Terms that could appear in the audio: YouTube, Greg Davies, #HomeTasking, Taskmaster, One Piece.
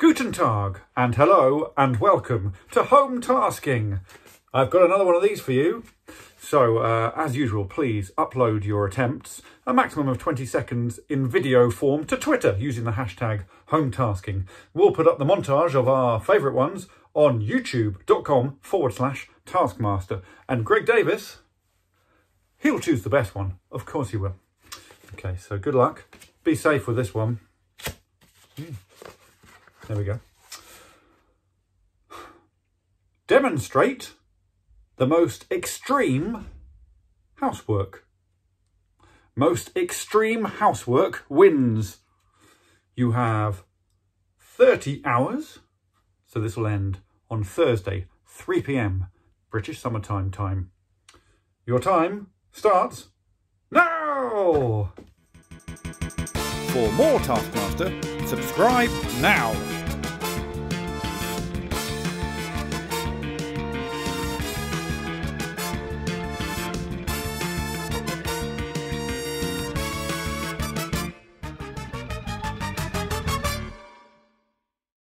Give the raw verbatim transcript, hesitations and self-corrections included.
Guten Tag, and hello, and welcome to Home Tasking. I've got another one of these for you. So, uh, as usual, please upload your attempts, a maximum of twenty seconds in video form, to Twitter using the hashtag HomeTasking. We'll put up the montage of our favourite ones on youtube.com forward slash Taskmaster. And Greg Davies, he'll choose the best one. Of course he will. Okay, so good luck. Be safe with this one. Mm. There we go. Demonstrate the most extreme housework. Most extreme housework wins. You have thirty hours. So this will end on Thursday, three p m British summertime time. Your time starts now! For more Taskmaster, subscribe now.